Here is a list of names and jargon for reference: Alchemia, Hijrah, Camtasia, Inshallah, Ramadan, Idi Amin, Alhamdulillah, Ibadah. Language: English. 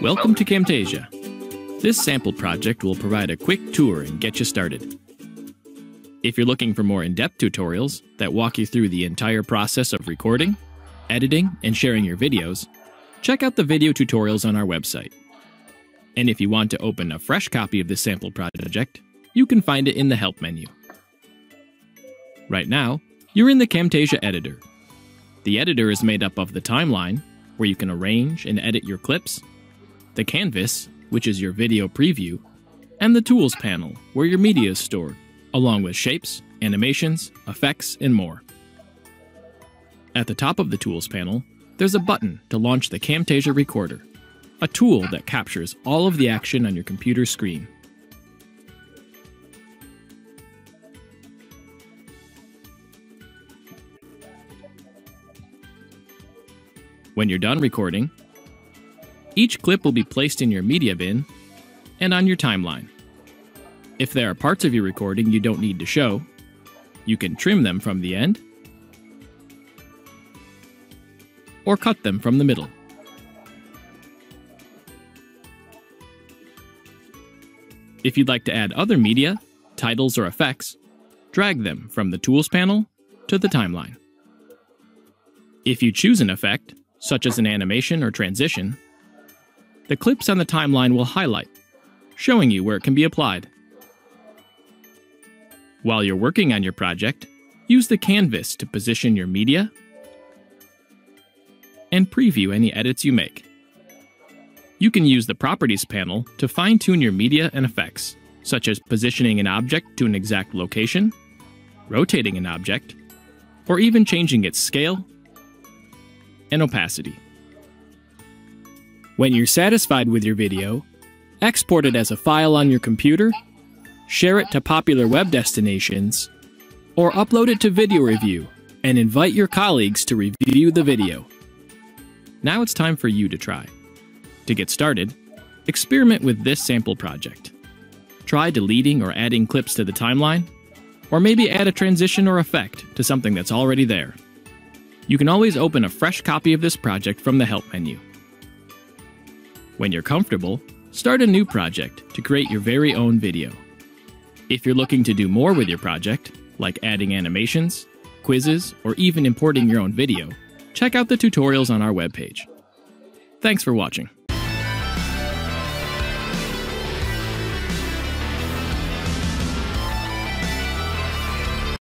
Welcome to Camtasia. This sample project will provide a quick tour and get you started. If you're looking for more in-depth tutorials that walk you through the entire process of recording, editing, and sharing your videos, check out the video tutorials on our website. And if you want to open a fresh copy of this sample project, you can find it in the Help menu. Right now, you're in the Camtasia editor. The editor is made up of the timeline, where you can arrange and edit your clips, the canvas, which is your video preview, and the tools panel, where your media is stored, along with shapes, animations, effects, and more. At the top of the tools panel, there's a button to launch the Camtasia Recorder, a tool that captures all of the action on your computer screen. When you're done recording, each clip will be placed in your media bin and on your timeline. If there are parts of your recording you don't need to show, you can trim them from the end or cut them from the middle. If you'd like to add other media, titles, or effects, drag them from the Tools panel to the timeline. If you choose an effect, such as an animation or transition, the clips on the timeline will highlight, showing you where it can be applied. While you're working on your project, use the canvas to position your media and preview any edits you make. You can use the Properties panel to fine-tune your media and effects, such as positioning an object to an exact location, rotating an object, or even changing its scale and opacity. When you're satisfied with your video, export it as a file on your computer, share it to popular web destinations, or upload it to Video Review and invite your colleagues to review the video. Now it's time for you to try. To get started, experiment with this sample project. Try deleting or adding clips to the timeline, or maybe add a transition or effect to something that's already there. You can always open a fresh copy of this project from the Help menu. When you're comfortable, start a new project to create your very own video. If you're looking to do more with your project, like adding animations, quizzes, or even importing your own video, check out the tutorials on our webpage. Thanks for watching.